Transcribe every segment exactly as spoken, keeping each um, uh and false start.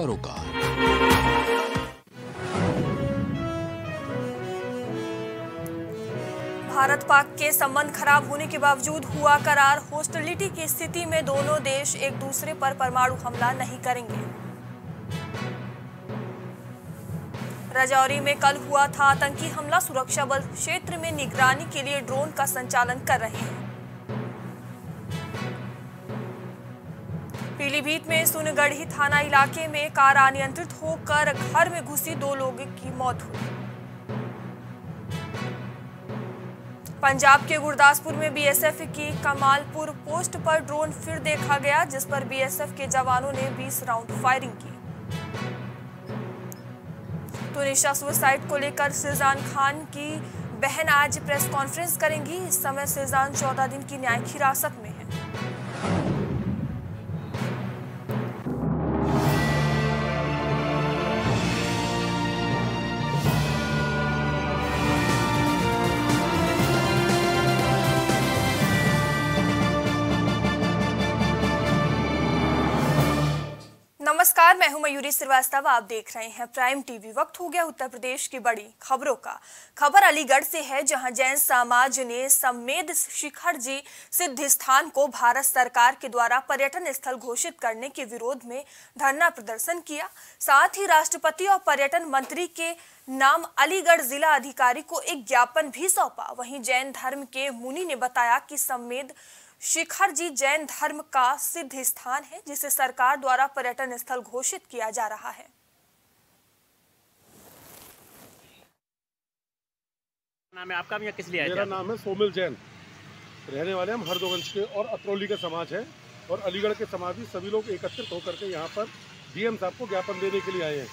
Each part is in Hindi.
रोका। भारत पाक के संबंध खराब होने के बावजूद हुआ करार। हॉस्टिलिटी की स्थिति में दोनों देश एक दूसरे पर परमाणु हमला नहीं करेंगे। राजौरी में कल हुआ था आतंकी हमला। सुरक्षा बल क्षेत्र में निगरानी के लिए ड्रोन का संचालन कर रहे हैं। पीलीभीत में सुनगढ़ी थाना इलाके में कार अनियंत्रित होकर घर में घुसी, दो लोगों की मौत हुई। पंजाब के गुरदासपुर में बीएसएफ की कमालपुर पोस्ट पर ड्रोन फिर देखा गया, जिस पर बीएसएफ के जवानों ने बीस राउंड फायरिंग की। तुनिशा सुसाइड को लेकर सिरजान खान की बहन आज प्रेस कॉन्फ्रेंस करेंगी। इस समय सिरजान चौदह दिन की न्यायिक हिरासत में है। नमस्कार, मैं हूं मयूरी श्रीवास्तव। आप देख रहे हैं प्राइम टीवी। वक्त हो गया उत्तर प्रदेश की बड़ी खबरों का। खबर अलीगढ़ से है, जहां जैन समाज ने सम्मेद शिखर जी सिद्ध स्थान को भारत सरकार के द्वारा पर्यटन स्थल घोषित करने के विरोध में धरना प्रदर्शन किया। साथ ही राष्ट्रपति और पर्यटन मंत्री के नाम अलीगढ़ जिला अधिकारी को एक ज्ञापन भी सौंपा। वहीं जैन धर्म के मुनि ने बताया कि सम्मेद शिखर जी जैन धर्म का सिद्ध स्थान है, जिसे सरकार द्वारा पर्यटन स्थल घोषित किया जा रहा है। नाम है आपका, किस लिए? मेरा नाम है सोमिल जैन, रहने वाले हम हरदोगंज के और अत्रौली का समाज है, और अलीगढ़ के समाज भी सभी लोग एकत्रित होकर के यहाँ पर डीएम साहब को ज्ञापन देने के लिए आए हैं।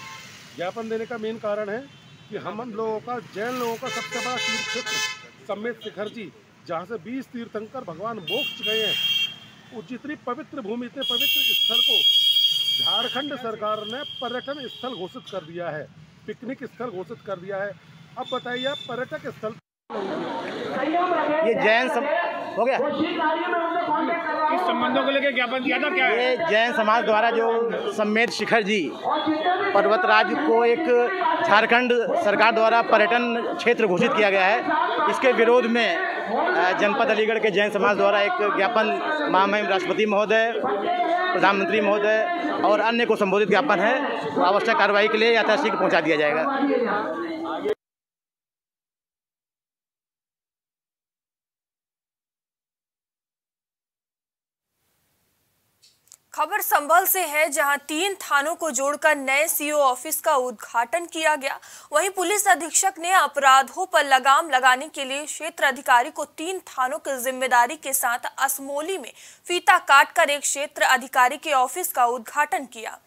ज्ञापन देने का मेन कारण है कि हम लोगों का, जैन लोगों का सबसे बड़ा तीर्थ क्षेत्र सम्मेद शिखर जी, जहाँ से बीस तीर्थंकर भगवान मोक्ष गए हैं, वो जितनी पवित्र भूमि, इतने पवित्र स्थल को झारखंड सरकार ने पर्यटन स्थल घोषित कर दिया है, पिकनिक स्थल घोषित कर दिया है। अब बताइए आप, पर्यटक स्थल ये जैन सम... हो गया किस संबंधों को लेकर ज्ञापन दिया था? क्या ये जैन समाज द्वारा जो सम्मेद शिखर जी पर्वतराज को एक झारखंड सरकार द्वारा पर्यटन क्षेत्र घोषित किया गया है, इसके विरोध में जनपद अलीगढ़ के जैन समाज द्वारा एक ज्ञापन माननीय राष्ट्रपति महोदय, प्रधानमंत्री महोदय और अन्य को संबोधित ज्ञापन है। आवश्यक कार्रवाई के लिए यथाशीघ्र पहुंचा दिया जाएगा। खबर संभल से है, जहां तीन थानों को जोड़कर नए सीओ ऑफिस का उद्घाटन किया गया। वहीं पुलिस अधीक्षक ने अपराधों पर लगाम लगाने के लिए क्षेत्र अधिकारी को तीन थानों की जिम्मेदारी के साथ असमोली में फीता काटकर एक क्षेत्र अधिकारी के ऑफिस का उद्घाटन किया,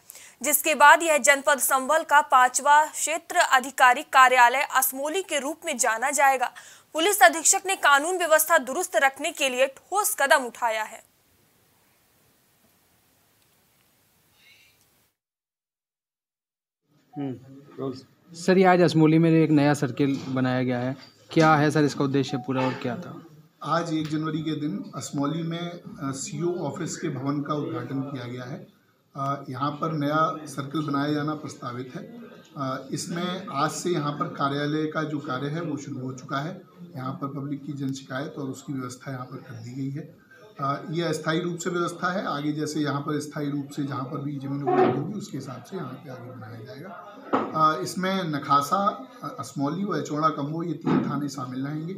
जिसके बाद यह जनपद संभल का पांचवा क्षेत्र अधिकारी कार्यालय असमोली के रूप में जाना जाएगा। पुलिस अधीक्षक ने कानून व्यवस्था दुरुस्त रखने के लिए ठोस कदम उठाया है। सर, ये आज असमोली में एक नया सर्किल बनाया गया है, क्या है सर इसका उद्देश्य पूरा और क्या था? आज एक जनवरी के दिन असमोली में सीओ ऑफिस के भवन का उद्घाटन किया गया है। यहाँ पर नया सर्किल बनाया जाना प्रस्तावित है। इसमें आज से यहाँ पर कार्यालय का जो कार्य है वो शुरू हो चुका है। यहाँ पर पब्लिक की जन शिकायत और उसकी व्यवस्था यहाँ पर कर दी गई है। यह अस्थायी रूप से व्यवस्था है। आगे जैसे यहाँ पर स्थायी रूप से जहाँ पर भी जमीन उपलब्ध होगी उसके हिसाब से यहाँ पे आगे बनाया जाएगा। इसमें नखासा, असमौली व चौड़ा कम्बो, ये तीन थाने शामिल रहेंगे।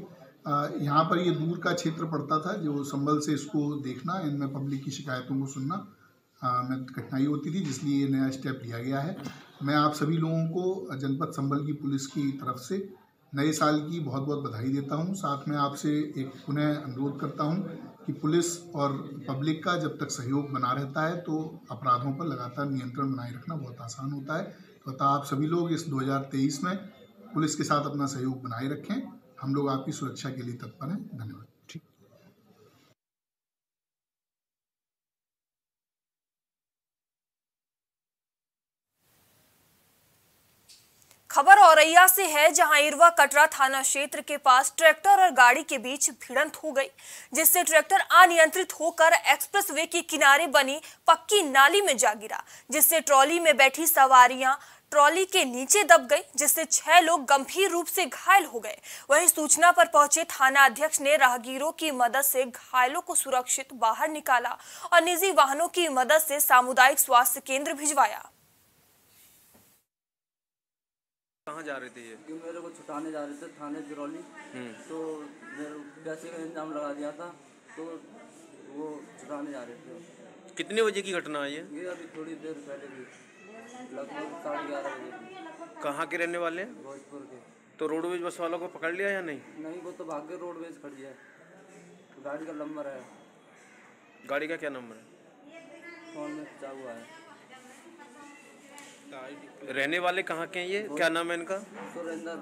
यहाँ पर ये दूर का क्षेत्र पड़ता था, जो संभल से इसको देखना, इनमें पब्लिक की शिकायतों को सुनना में कठिनाई होती थी, जिसलिए ये नया स्टेप लिया गया है। मैं आप सभी लोगों को जनपद संभल की पुलिस की तरफ से नए साल की बहुत बहुत बधाई देता हूं। साथ में आपसे एक पुनः अनुरोध करता हूं कि पुलिस और पब्लिक का जब तक सहयोग बना रहता है तो अपराधों पर लगातार नियंत्रण बनाए रखना बहुत आसान होता है। तो अतः आप सभी लोग इस दो हज़ार तेईस में पुलिस के साथ अपना सहयोग बनाए रखें। हम लोग आपकी सुरक्षा के लिए तत्पर हैं। धन्यवाद। खबर औरैया से है, जहां इरवा कटरा थाना क्षेत्र के पास ट्रैक्टर और गाड़ी के बीच भिड़ंत हो गई, जिससे ट्रैक्टर अनियंत्रित होकर एक्सप्रेसवे के किनारे बनी पक्की नाली में जा गिरा, जिससे ट्रॉली में बैठी सवारियां ट्रॉली के नीचे दब गई, जिससे छह लोग गंभीर रूप से घायल हो गए। वहीं सूचना पर पहुंचे थाना अध्यक्ष ने राहगीरों की मदद से घायलों को सुरक्षित बाहर निकाला और निजी वाहनों की मदद से सामुदायिक स्वास्थ्य केंद्र भिजवाया। कहाँ जा रहे थे ये? मेरे को छुटाने जा रहे थे थाने बिरौली, तो पैसे का इंतजाम लगा दिया था, तो वो छुटाने जा रहे थे। कितने बजे की घटना है ये? ये अभी थोड़ी देर पहले की, लगभग साढ़े ग्यारह बजे। कहाँ के रहने वाले हैं? भोजपुर के। तो रोडवेज बस वालों को पकड़ लिया या नहीं? नहीं, वो तो भाग के रोडवेज खड़ी है। गाड़ी का नंबर है? गाड़ी का क्या नंबर है? फोन में खिंचा हुआ है। रहने वाले कहाँ के हैं ये? क्या नाम है इनका? सुरेंद्र।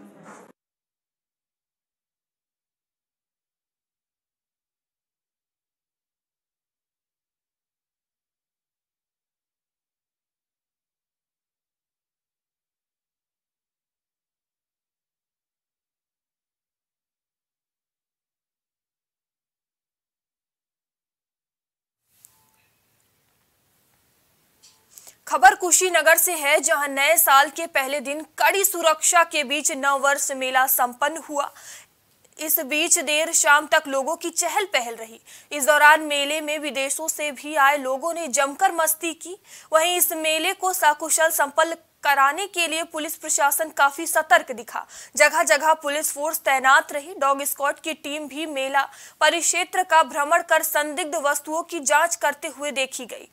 खबर कुशीनगर से है, जहां नए साल के पहले दिन कड़ी सुरक्षा के बीच नववर्ष मेला संपन्न हुआ। इस बीच देर शाम तक लोगों की चहल पहल रही। इस दौरान मेले में विदेशों से भी आए लोगों ने जमकर मस्ती की। वहीं इस मेले को साकुशल संपन्न कराने के लिए पुलिस प्रशासन काफी सतर्क दिखा। जगह जगह पुलिस फोर्स तैनात रही। डॉग स्क्वाड की टीम भी मेला परिक्षेत्र का भ्रमण कर संदिग्ध वस्तुओं की जांच करते हुए देखी गई।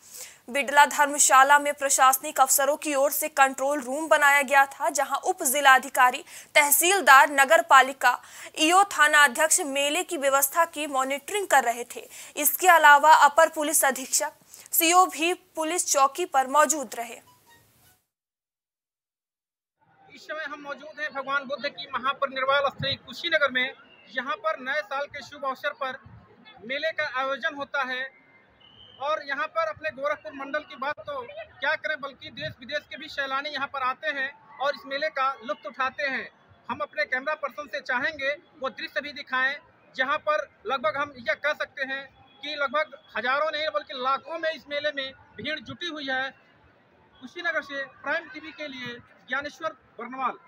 बिडला धर्मशाला में प्रशासनिक अफसरों की ओर से कंट्रोल रूम बनाया गया था, जहां उप जिलाधिकारी, तहसीलदार, नगर पालिका, ईओ, थाना अध्यक्ष मेले की व्यवस्था की मॉनिटरिंग कर रहे थे। इसके अलावा अपर पुलिस अधीक्षक, सीओ भी पुलिस चौकी पर मौजूद रहे। इस समय हम मौजूद हैं भगवान बुद्ध की महापरिनिर्वाण स्थली कुशीनगर में। यहाँ पर नए साल के शुभ अवसर पर मेले का आयोजन होता है और यहाँ पर अपने गोरखपुर मंडल की बात तो क्या करें, बल्कि देश विदेश के भी सैलानी यहाँ पर आते हैं और इस मेले का लुत्फ उठाते हैं। हम अपने कैमरा पर्सन से चाहेंगे वो दृश्य भी दिखाएं, जहाँ पर लगभग हम यह कह सकते हैं कि लगभग हजारों नहीं बल्कि लाखों में इस मेले में भीड़ जुटी हुई है। कुशीनगर से प्राइम टीवी के लिए ज्ञानेश्वर बर्नवाल।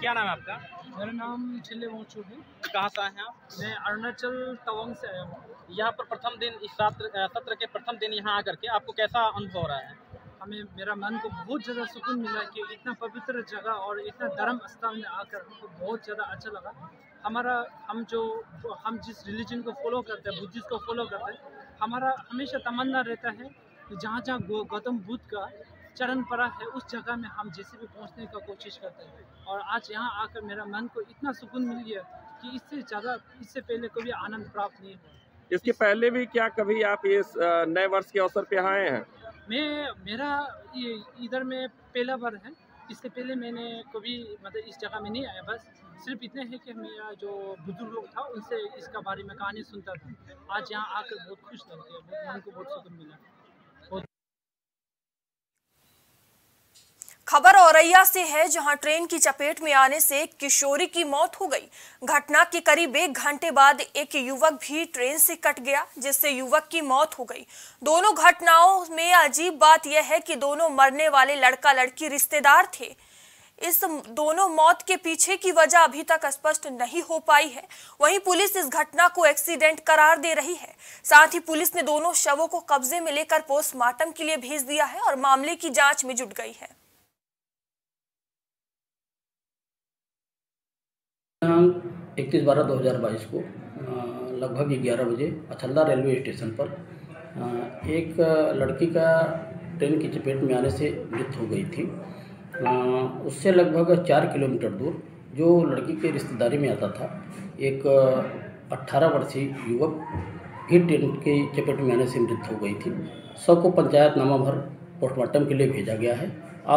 क्या नाम है आपका? मेरा नाम छिल्ले मोचू है। कहाँ से आए हैं आप? मैं अरुणाचल तवंग से आया हूँ। यहाँ पर प्रथम दिन, इस सत्र सत्र के प्रथम दिन यहाँ आकर के आपको कैसा अनुभव हो रहा है? हमें, मेरा मन को बहुत ज़्यादा सुकून मिला कि इतना पवित्र जगह और इतना धर्म स्थान में आकर हमको बहुत ज़्यादा अच्छा लगा। हमारा हम जो हम जिस रिलीजन को फॉलो करते हैं, बुद्धिस्ट को फॉलो करते हैं, हमारा हमेशा तमन्ना रहता है कि जहाँ जहाँ गौतम बुद्ध का चरण पड़ा है उस जगह में हम जैसे भी पहुंचने का कोशिश करते हैं। और आज यहाँ आकर मेरा मन को इतना सुकून मिल गया कि इससे ज़्यादा, इससे पहले कभी आनंद प्राप्त नहीं हुआ। इसके इस... पहले भी क्या कभी आप इस नए वर्ष के अवसर पे आए हैं? मैं, मेरा इधर में पहला बार है, इससे पहले मैंने कभी मतलब इस जगह में नहीं आया। बस सिर्फ इतने है कि मेरा जो बुजुर्ग लोग था उनसे इसका बारे में कहानी सुनता था। आज यहाँ आकर बहुत खुश लग गया, मन को बहुत सुकून मिला। खबर औरैया से है, जहां ट्रेन की चपेट में आने से एक किशोरी की मौत हो गई। घटना के करीब एक घंटे बाद एक युवक भी ट्रेन से कट गया, जिससे युवक की मौत हो गई। दोनों घटनाओं में अजीब बात यह है कि दोनों मरने वाले लड़का लड़की रिश्तेदार थे। इस दोनों मौत के पीछे की वजह अभी तक स्पष्ट नहीं हो पाई है। वहीं पुलिस इस घटना को एक्सीडेंट करार दे रही है। साथ ही पुलिस ने दोनों शवों को कब्जे में लेकर पोस्टमार्टम के लिए भेज दिया है और मामले की जाँच में जुट गई है। इकतीस बारह दो हज़ार बाईस को लगभग ग्यारह बजे अथल्धा रेलवे स्टेशन पर एक लड़की का ट्रेन की चपेट में आने से मृत्यु हो गई थी। उससे लगभग चार किलोमीटर दूर जो लड़की के रिश्तेदारी में आता था, एक अट्ठारह वर्षीय युवक फिर टेंट के चपेट में आने से मृत्यु हो गई थी। शव को पंचायत नामा भर पोस्टमार्टम के लिए भेजा गया है।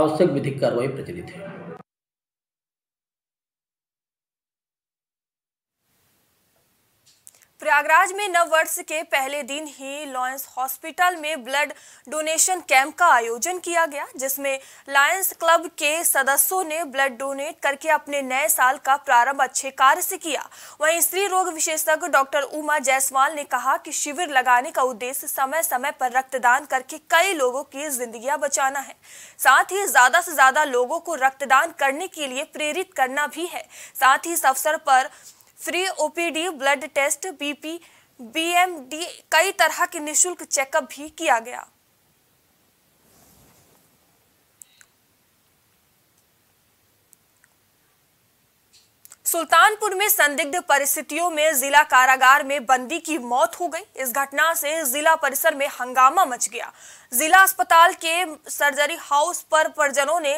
आवश्यक विधिक कार्रवाई प्रचलित है। प्रयागराज में नव वर्ष के पहले दिन ही लायंस हॉस्पिटल में ब्लड डोनेशन कैंप का आयोजन किया गया, जिसमें लायंस क्लब के सदस्यों ने ब्लड डोनेट करके अपने नए साल का प्रारंभ अच्छे कार्य से किया। वहीं स्त्री रोग विशेषज्ञ डॉक्टर उमा जायसवाल ने कहा कि शिविर लगाने का उद्देश्य समय समय पर रक्तदान करके कई लोगों की जिंदगियां बचाना है, साथ ही ज्यादा से ज्यादा लोगों को रक्तदान करने के लिए प्रेरित करना भी है। साथ ही इस अवसर पर free OPD, blood test, BP, BMD, कई तरह के निशुल्क चेकअप भी किया गया। सुल्तानपुर में संदिग्ध परिस्थितियों में जिला कारागार में बंदी की मौत हो गई। इस घटना से जिला परिसर में हंगामा मच गया। जिला अस्पताल के सर्जरी हाउस पर परिजनों ने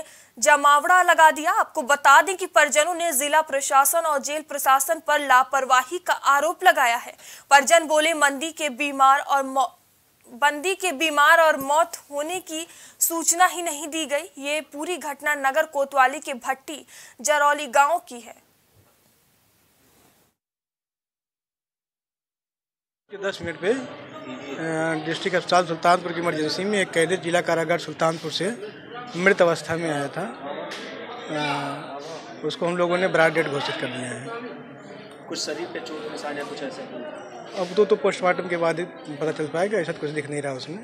जमावड़ा लगा दिया। आपको बता दें कि परिजनों ने जिला प्रशासन और जेल प्रशासन पर लापरवाही का आरोप लगाया है। परिजन बोले मंदी के बीमार और बंदी के बीमार और मौत होने की सूचना ही नहीं दी गई। ये पूरी घटना नगर कोतवाली के भट्टी जरौली गांव की है। दस मिनट पे डिस्ट्रिक्ट अस्पताल सुल्तानपुर की इमरजेंसी में एक कैदी जिला कारागार सुल्तानपुर से मृत अवस्था में आया था। आ, उसको हम लोगों ने ब्राड डेड घोषित कर दिया है। कुछ शरीर पे चोट निशान या कुछ ऐसा? अब तो तो पोस्टमार्टम के बाद ही पता चल पाएगा। ऐसा कुछ दिख नहीं रहा उसमें।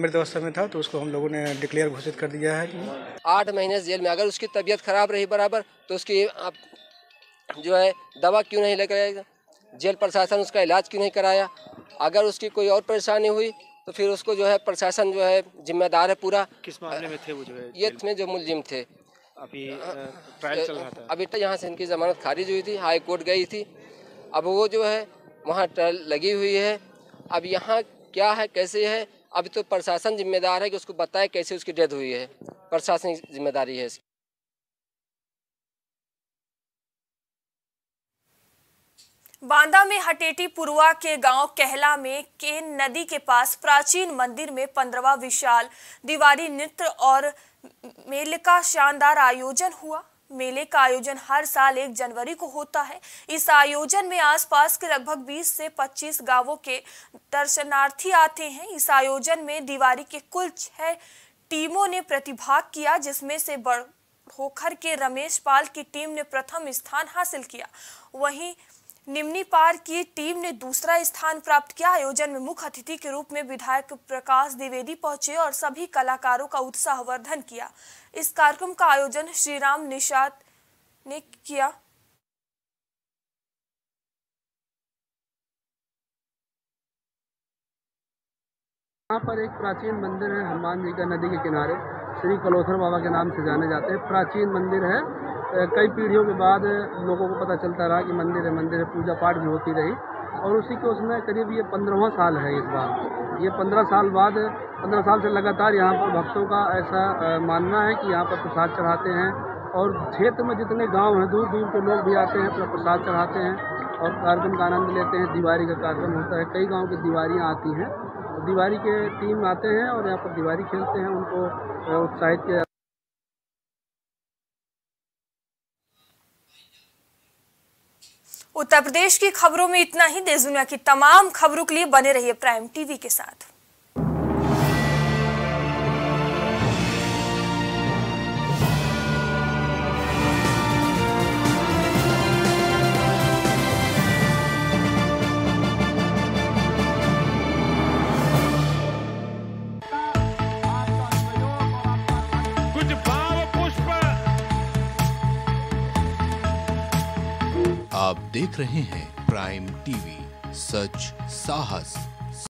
मृत अवस्था में था तो उसको हम लोगों ने डिक्लेयर घोषित कर दिया है। आठ महीने जेल में। अगर उसकी तबीयत खराब रही बराबर तो उसकी आप जो है दवा क्यों नहीं लेकर जेल प्रशासन उसका इलाज क्यों नहीं कराया? अगर उसकी कोई और परेशानी हुई तो फिर उसको जो है प्रशासन जो है जिम्मेदार है पूरा। किस मामले में थे वो जो है? ये इसमें जो मुलजिम थे अभी ट्रायल चल रहा था। अभी तो यहाँ से इनकी जमानत खारिज हुई थी, हाई कोर्ट गई थी। अब वो जो है वहाँ ट्रायल लगी हुई है। अब यहाँ क्या है कैसे है अभी तो प्रशासन जिम्मेदार है कि उसको बताए कैसे उसकी डेथ हुई है। प्रशासनिक जिम्मेदारी है। बांदा में हटेटी पुरवा के गांव कहला में केन नदी के पास प्राचीन मंदिर में पंद्रहवां विशाल दीवारी नृत्य और मेले का शानदार आयोजन हुआ। मेले का आयोजन हर साल एक जनवरी को होता है। इस आयोजन में आसपास के लगभग बीस से पच्चीस गांवों के दर्शनार्थी आते हैं। इस आयोजन में दीवारी के कुल छह टीमों ने प्रतिभाग किया, जिसमें से बड़ोखर के रमेश पाल की टीम ने प्रथम स्थान हासिल किया, वहीं निमनी पार की टीम ने दूसरा स्थान प्राप्त किया। आयोजन में मुख्य अतिथि के रूप में विधायक प्रकाश द्विवेदी पहुंचे और सभी कलाकारों का उत्साहवर्धन किया। इस कार्यक्रम का आयोजन श्रीराम निषाद ने किया। यहाँ पर एक प्राचीन मंदिर है हनुमान जी का, नदी के किनारे श्री कलोथर बाबा के नाम से जाने जाते हैं। प्राचीन मंदिर है। कई पीढ़ियों के बाद लोगों को पता चलता रहा कि मंदिर है मंदिर है पूजा पाठ भी होती रही और उसी के उसमें करीब ये पंद्रहवां साल है। इस बार ये पंद्रह साल बाद पंद्रह साल से लगातार यहाँ पर भक्तों का ऐसा मानना है कि यहाँ पर प्रसाद चढ़ाते हैं और क्षेत्र में जितने गांव हैं दूर दूर के लोग भी आते हैं, प्रसाद चढ़ाते हैं और कार्यक्रम का आनंद लेते हैं। दिवाली का कार्यक्रम होता है, कई गाँव की दिवालियाँ आती हैं, दिवाली के टीम आते हैं और यहाँ पर दिवाली खेलते हैं, उनको उत्साहित किया। उत्तर प्रदेश की खबरों में इतना ही। देश दुनिया की तमाम खबरों के लिए बने रहिए प्राइम टीवी के साथ। आप देख रहे हैं प्राइम टीवी, सच साहस